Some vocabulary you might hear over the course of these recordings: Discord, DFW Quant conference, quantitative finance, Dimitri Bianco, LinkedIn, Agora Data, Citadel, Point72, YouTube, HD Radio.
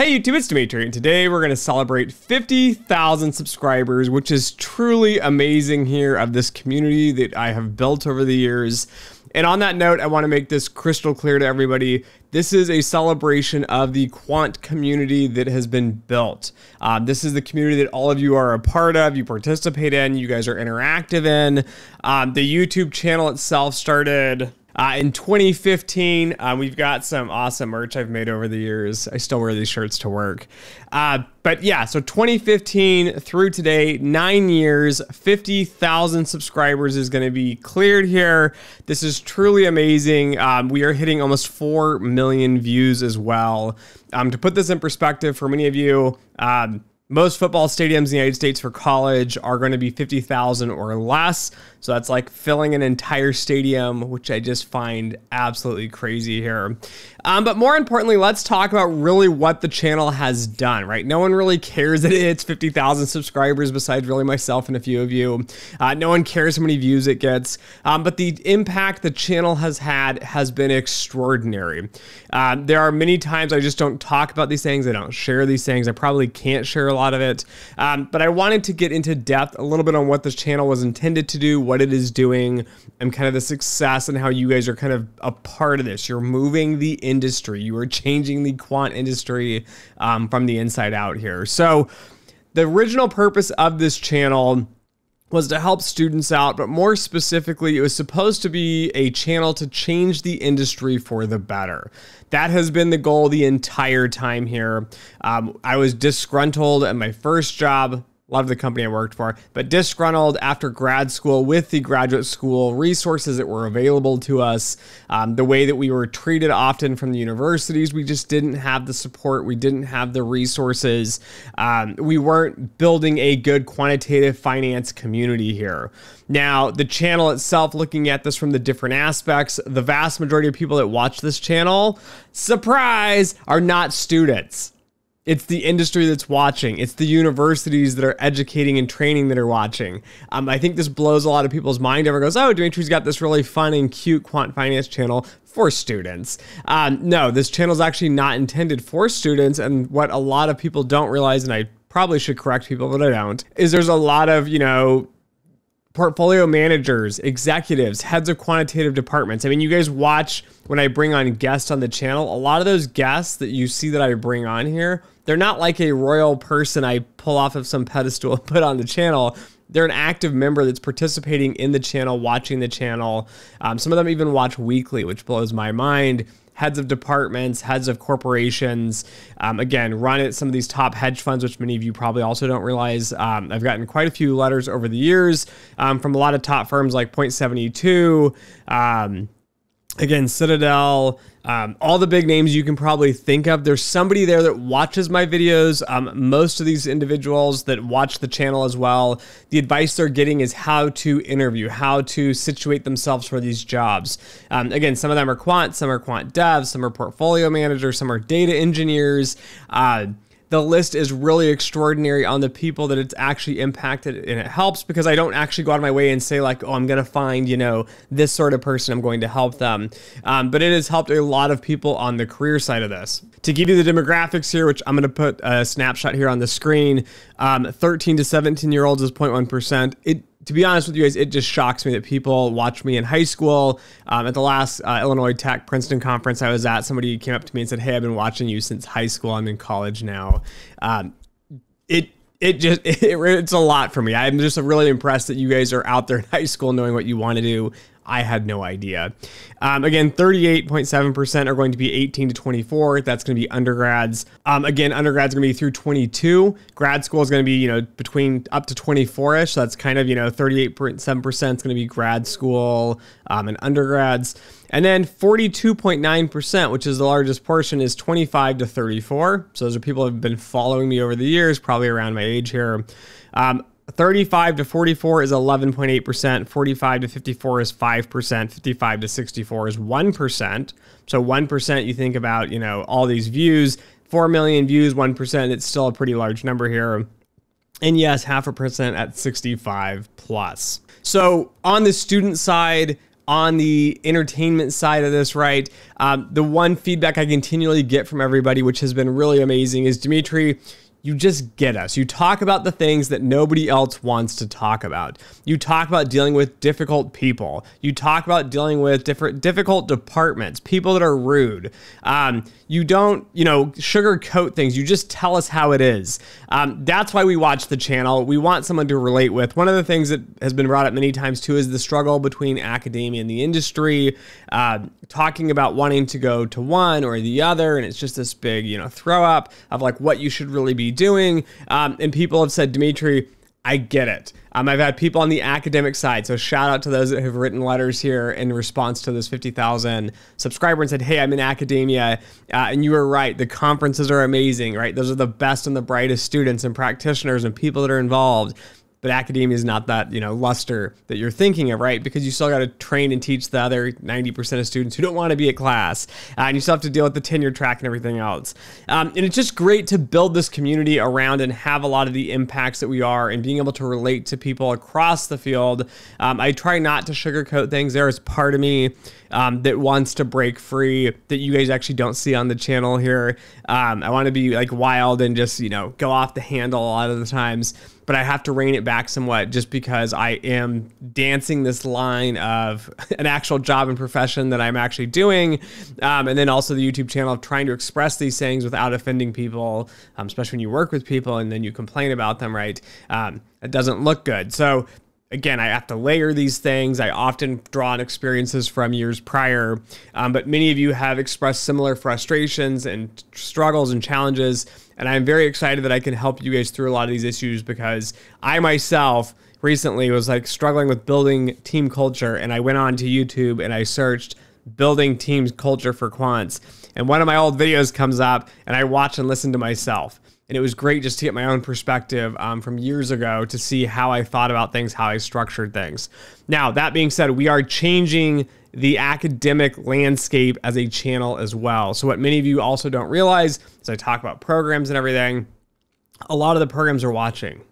Hey YouTube, it's Dimitri, and today we're going to celebrate 50,000 subscribers, which is truly amazing here of this community that I have built over the years. And on that note, I want to make this crystal clear to everybody. This is a celebration of the quant community that has been built. This is the community that all of you are a part of, you participate in, you guys are interactive in. The YouTube channel itself started in 2015, we've got some awesome merch I've made over the years. I still wear these shirts to work. But yeah, so 2015 through today, 9 years, 50,000 subscribers is going to be cleared here. This is truly amazing. We are hitting almost 4 million views as well. To put this in perspective for many of you, most football stadiums in the United States for college are going to be 50,000 or less. So that's like filling an entire stadium, which I just find absolutely crazy here. But more importantly, let's talk about really what the channel has done, right? No one really cares that it's 50,000 subscribers besides really myself and a few of you. No one cares how many views it gets. But the impact the channel has had has been extraordinary. There are many times I just don't talk about these things. I don't share these things. I probably can't share a lot of it, but I wanted to get into depth a little bit on what this channel was intended to do, what it is doing, and kind of the success and how you guys are kind of a part of this. You're moving the industry. You are changing the quant industry from the inside out here. So the original purpose of this channel was to help students out, but more specifically, it was supposed to be a channel to change the industry for the better. That has been the goal the entire time here. I was disgruntled at my first job. Loved the company I worked for, but disgruntled after grad school with the graduate school resources that were available to us, the way that we were treated often from the universities. We just didn't have the support. We didn't have the resources. We weren't building a good quantitative finance community here. Now, the channel itself, looking at this from the different aspects, the vast majority of people that watch this channel, surprise, are not students. It's the industry that's watching. It's the universities that are educating and training that are watching. I think this blows a lot of people's mind. Everyone goes, oh, Dimitri's got this really fun and cute quant finance channel for students. No, this channel is actually not intended for students. And what a lot of people don't realize, and I probably should correct people, but I don't, is there's a lot of, you know, portfolio managers, executives, heads of quantitative departments. I mean, you guys watch when I bring on guests on the channel. A lot of those guests that you see that I bring on here, they're not like a royal person I pull off of some pedestal and put on the channel. They're an active member that's participating in the channel, watching the channel. Some of them even watch weekly, which blows my mind. Heads of departments, heads of corporations, again, run at some of these top hedge funds, which many of you probably also don't realize. I've gotten quite a few letters over the years from a lot of top firms like Point72, again, Citadel, all the big names you can probably think of. There's somebody there that watches my videos. Most of these individuals that watch the channel as well, the advice they're getting is how to interview, how to situate themselves for these jobs. Again, some of them are quant, some are quant devs, some are portfolio managers, some are data engineers. The list is really extraordinary on the people that it's actually impacted, and it helps because I don't actually go out of my way and say like, oh, I'm going to find, you know, this sort of person, I'm going to help them. But it has helped a lot of people on the career side of this. To give you the demographics here, which I'm going to put a snapshot here on the screen, 13 to 17 year olds is 0.1%. To be honest with you guys, it just shocks me that people watch me in high school. At the last Illinois Tech Princeton conference I was at, somebody came up to me and said, hey, I've been watching you since high school. I'm in college now. It's a lot for me. I'm just really impressed that you guys are out there in high school knowing what you want to do. I had no idea. Again, 38.7% are going to be 18 to 24. That's going to be undergrads. Again, undergrads are going to be through 22. Grad school is going to be, you know, between up to 24-ish. So that's kind of, you know, 38.7% is going to be grad school and undergrads. And then 42.9%, which is the largest portion, is 25 to 34. So those are people who have been following me over the years, probably around my age here. 35 to 44 is 11.8%, 45 to 54 is 5%, 55 to 64 is 1%. So 1%, you think about, you know, all these views, 4 million views, 1%, it's still a pretty large number here. And yes, 0.5% at 65 plus. So on the student side, on the entertainment side of this, right? The one feedback I continually get from everybody, which has been really amazing, is, Dimitri, you just get us. You talk about the things that nobody else wants to talk about. You talk about dealing with difficult people. You talk about dealing with difficult departments, people that are rude. You don't, sugarcoat things. You just tell us how it is. That's why we watch the channel. We want someone to relate with. One of the things that has been brought up many times too is the struggle between academia and the industry, talking about wanting to go to one or the other. And it's just this big, throw up of like what you should really be doing. And people have said, Dimitri, I get it. I've had people on the academic side, so shout out to those that have written letters here in response to this 50,000 subscriber and said, hey, I'm in academia, and you were right, the conferences are amazing, right? Those are the best and the brightest students and practitioners and people that are involved, but academia is not that, luster that you're thinking of, right? Because you still got to train and teach the other 90% of students who don't want to be at class. And you still have to deal with the tenure track and everything else. And it's just great to build this community around and have a lot of the impacts that we are and being able to relate to people across the field. I try not to sugarcoat things. There is part of me that wants to break free that you guys actually don't see on the channel here. I want to be like wild and just, go off the handle a lot of the times. But I have to rein it back somewhat just because I am dancing this line of an actual job and profession that I'm actually doing. And then also the YouTube channel of trying to express these things without offending people, especially when you work with people and then you complain about them, right? It doesn't look good. So again, I have to layer these things. I often draw on experiences from years prior, but many of you have expressed similar frustrations and struggles and challenges. And I'm very excited that I can help you guys through a lot of these issues because I myself recently was like struggling with building team culture. And I went on to YouTube and I searched building team culture for quants. And one of my old videos comes up and I watch and listen to myself. And it was great just to get my own perspective from years ago to see how I thought about things, how I structured things. Now, that being said, we are changing the academic landscape as a channel as well. So what many of you also don't realize is I talk about programs and everything. A lot of the programs are watching,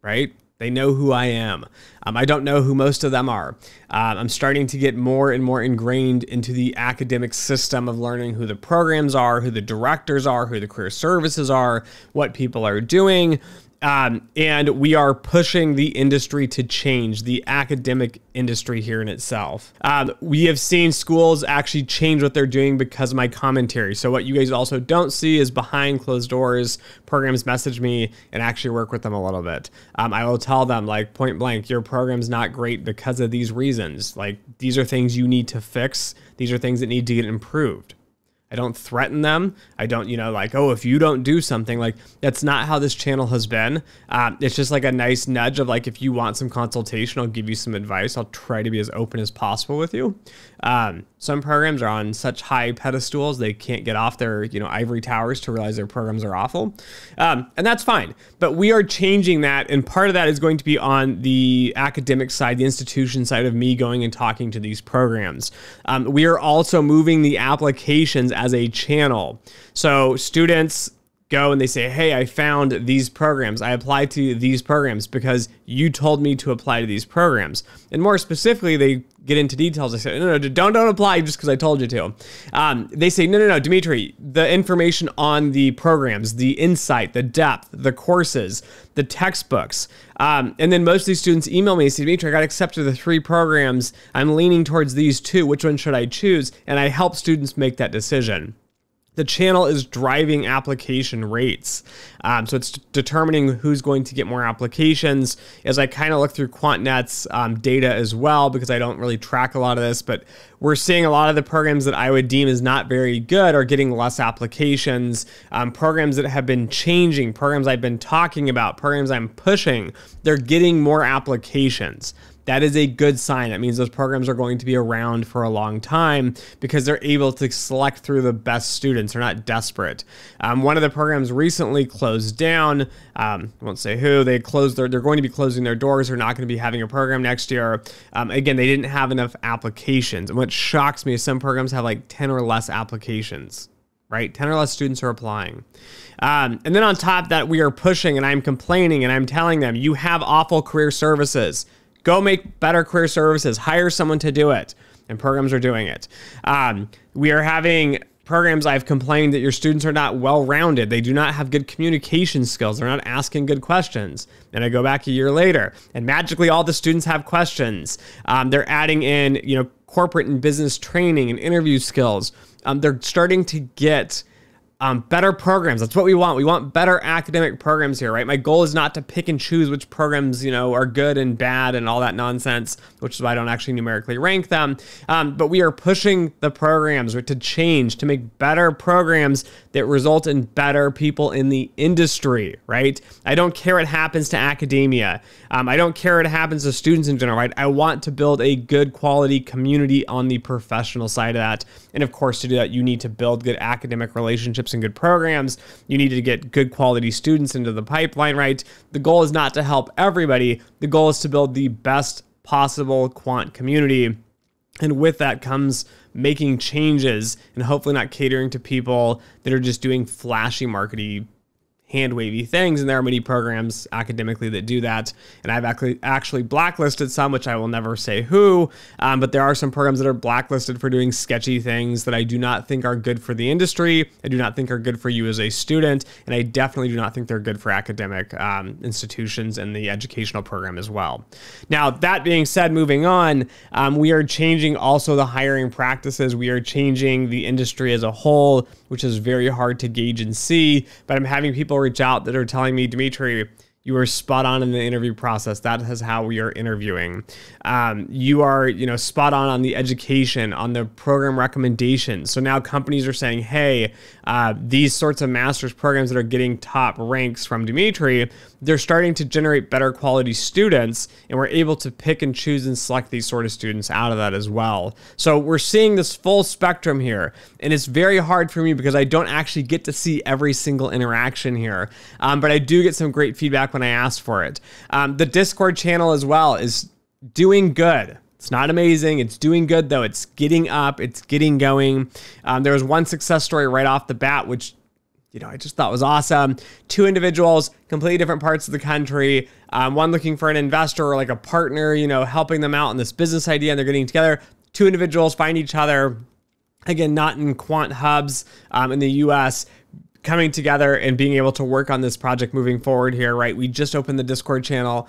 right? They know who I am. I don't know who most of them are. I'm starting to get more and more ingrained into the academic system of learning who the programs are, who the directors are, who the career services are, what people are doing. And we are pushing the industry to change, the academic industry here in itself. We have seen schools actually change what they're doing because of my commentary. So what you guys also don't see is behind closed doors, programs message me and actually work with them a little bit. I will tell them like point blank, your program's not great because of these reasons. Like these are things you need to fix. These are things that need to get improved. I don't threaten them. I don't, like, oh, if you don't do something, like, that's not how this channel has been. It's just like a nice nudge of, like, if you want some consultation, I'll give you some advice. I'll try to be as open as possible with you. Some programs are on such high pedestals, they can't get off their, ivory towers to realize their programs are awful. And that's fine. But we are changing that. And part of that is going to be on the academic side, the institution side of me going and talking to these programs. We are also moving the applications as a channel. So students go and they say, hey, I found these programs. I applied to these programs because you told me to apply to these programs. And more specifically, they get into details. I say, no, don't apply just because I told you to. They say, no, Dimitri, the information on the programs, the insight, the depth, the courses, the textbooks. And then most of these students email me and say, Dimitri, I got accepted to the 3 programs. I'm leaning towards these 2. Which one should I choose? And I help students make that decision. The channel is driving application rates. So it's determining who's going to get more applications as I kind of look through QuantNet's data as well, because I don't really track a lot of this, but we're seeing a lot of the programs that I would deem as not very good are getting less applications. Programs that have been changing, programs I've been talking about, programs I'm pushing, they're getting more applications. That is a good sign. That means those programs are going to be around for a long time because they're able to select through the best students. They're not desperate. One of the programs recently closed down. I won't say who. They closed they're going to be closing their doors. They're not going to be having a program next year. Again, they didn't have enough applications. And what shocks me is some programs have like 10 or less applications. Right? 10 or less students are applying. And then on top of that, we are pushing and I'm complaining and I'm telling them, you have awful career services. Go make better career services. Hire someone to do it. And programs are doing it. We are having programs. I've complained that your students are not well-rounded. They do not have good communication skills. They're not asking good questions. And I go back a year later, and magically all the students have questions. They're adding in, corporate and business training and interview skills. They're starting to get better programs. That's what we want. We want better academic programs here, right? My goal is not to pick and choose which programs, are good and bad and all that nonsense, which is why I don't actually numerically rank them. But we are pushing the programs to change, to make better programs that result in better people in the industry, right? I don't care what happens to academia. I don't care what happens to students in general, right? I want to build a good quality community on the professional side of that. And of course, to do that, you need to build good academic relationships and good programs. You need to get good quality students into the pipeline, right? The goal is not to help everybody. The goal is to build the best possible quant community. And with that comes making changes and hopefully not catering to people that are just doing flashy, markety, hand-wavy things. And there are many programs academically that do that. And I've actually blacklisted some, which I will never say who, but there are some programs that are blacklisted for doing sketchy things that I do not think are good for the industry. I do not think are good for you as a student. And I definitely do not think they're good for academic institutions and the educational program as well. Now, that being said, moving on, we are changing also the hiring practices. We are changing the industry as a whole, which is very hard to gauge and see, but I'm having people reach out that are telling me, Dimitri, you were spot on in the interview process. That is how we are interviewing. You are, spot on the education, on the program recommendations. So now companies are saying, hey, these sorts of master's programs that are getting top ranks from Dimitri, they're starting to generate better quality students, and we're able to pick and choose and select these sort of students out of that as well. So we're seeing this full spectrum here, and it's very hard for me because I don't actually get to see every single interaction here, but I do get some great feedback when I asked for it. The Discord channel as well is doing good. It's not amazing. It's doing good though. It's getting up. It's getting going. There was one success story right off the bat, which, I just thought was awesome. Two individuals, completely different parts of the country. One looking for an investor or like a partner, helping them out in this business idea, and they're getting together. Two individuals find each other. Again, not in quant hubs in the US, coming together and being able to work on this project moving forward here, right? We just opened the Discord channel.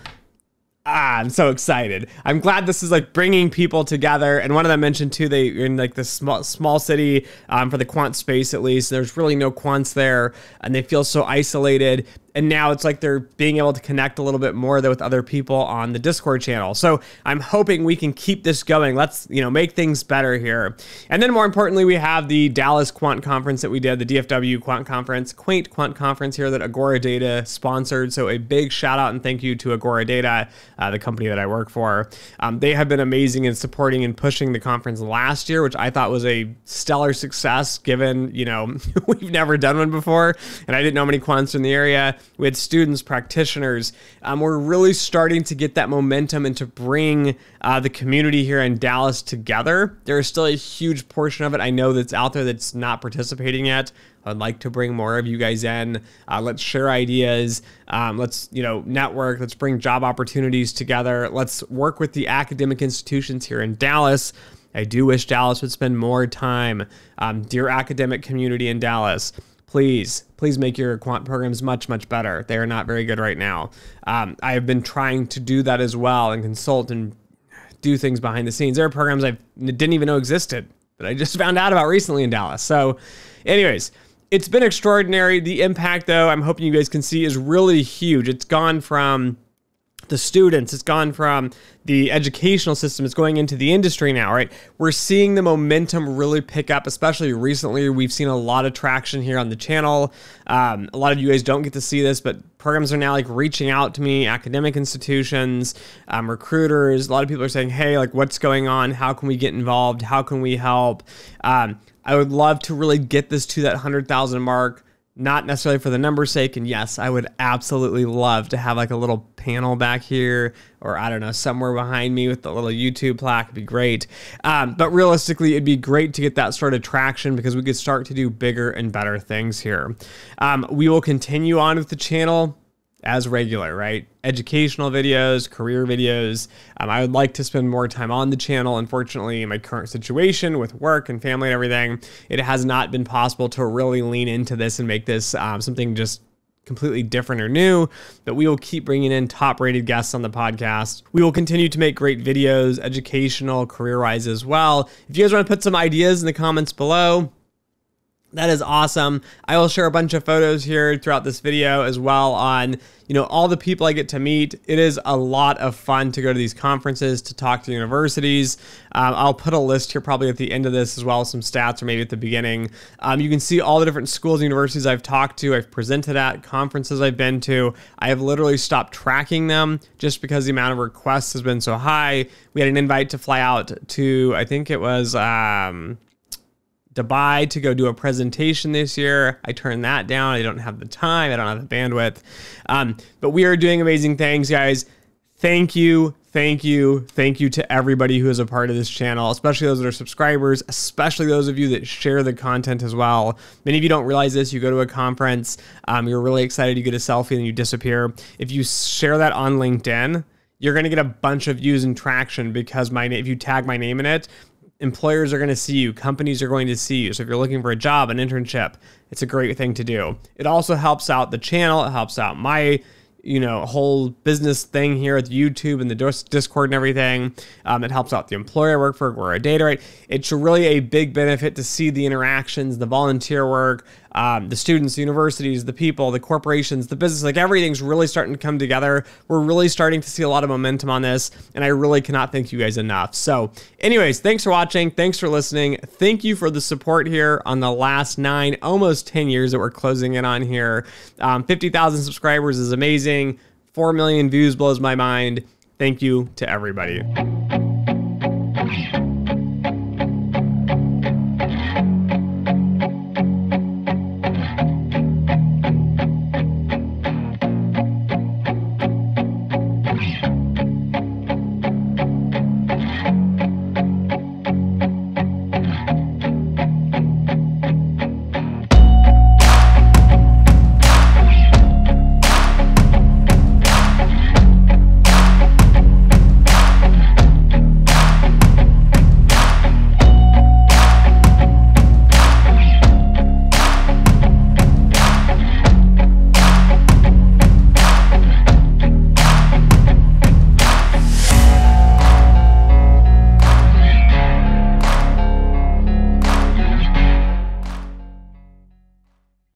I'm so excited. I'm glad this is like bringing people together. And one of them mentioned too, they in like this small city for the quant space, at least there's really no quants there and they feel so isolated. And now it's like they're being able to connect a little bit more with other people on the Discord channel. So I'm hoping we can keep this going. Let's, make things better here. And then more importantly, we have the Dallas Quant Conference that we did, the DFW Quant Conference, Quaint Quant Conference here that Agora Data sponsored. So a big shout out and thank you to Agora Data, the company that I work for. They have been amazing in supporting and pushing the conference last year, which I thought was a stellar success given, we've never done one before and I didn't know many quants in the area. We had students, practitioners. We're really starting to get that momentum and to bring the community here in Dallas together. There is still a huge portion of it I know that's out there that's not participating yet. I'd like to bring more of you guys in. Let's share ideas. Let's, network. Let's bring job opportunities together. Let's work with the academic institutions here in Dallas. I do wish Dallas would spend more time. Dear academic community in Dallas, please make your quant programs much, much better. They are not very good right now. I have been trying to do that as well and consult and do things behind the scenes. There are programs I didn't even know existed that I just found out about recently in Dallas. So anyways, it's been extraordinary. The impact though, I'm hoping you guys can see, is really huge. It's gone from the students, it's gone from the educational system, it's going into the industry now, right? We're seeing the momentum really pick up, especially recently. We've seen a lot of traction here on the channel. A lot of you guys don't get to see this, but programs are now like reaching out to me, academic institutions, recruiters. A lot of people are saying, hey, like what's going on? How can we get involved? How can we help? I would love to really get this to that 100,000 mark. Not necessarily for the number's sake, and yes, I would absolutely love to have like a little panel back here, or I don't know, somewhere behind me with the little YouTube plaque. It'd be great. But realistically, it'd be great to get that sort of traction because we could start to do bigger and better things here. We will continue on with the channel. as regular, right? Educational videos, career videos. I would like to spend more time on the channel. Unfortunately, in my current situation with work and family and everything, it has not been possible to really lean into this and make this something just completely different or new, but we will keep bringing in top-rated guests on the podcast. We will continue to make great videos, educational, career-wise as well. If you guys want to put some ideas in the comments below, that is awesome. I will share a bunch of photos here throughout this video as well on, you know, all the people I get to meet. It is a lot of fun to go to these conferences, to talk to universities. I'll put a list here probably at the end of this as well, some stats or maybe at the beginning. You can see all the different schools and universities I've talked to, I've presented at, conferences I've been to. I have literally stopped tracking them just because the amount of requests has been so high. We had an invite to fly out to, I think it was... Dubai to go do a presentation this year. I turned that down. I don't have the time. I don't have the bandwidth. But we are doing amazing things, guys. Thank you. Thank you. Thank you to everybody who is a part of this channel, especially those that are subscribers, especially those of you that share the content as well. Many of you don't realize this. You go to a conference, you're really excited, you get a selfie and you disappear. If you share that on LinkedIn, you're going to get a bunch of views and traction because if you tag my name in it, employers are going to see you. Companies are going to see you. So if you're looking for a job, an internship, it's a great thing to do. It also helps out the channel. It helps out my, you know, whole business thing here at YouTube and the Discord and everything. It helps out the employer I work for, Agora Data, right? It's really a big benefit to see the interactions, the volunteer work, the students, the universities, the people, the corporations, the business, like everything's really starting to come together. We're really starting to see a lot of momentum on this, and I really cannot thank you guys enough. So anyways, thanks for watching. Thanks for listening. Thank you for the support here on the last 9, almost 10 years that we're closing in on here. 50,000 subscribers is amazing. 4 million views blows my mind. Thank you to everybody.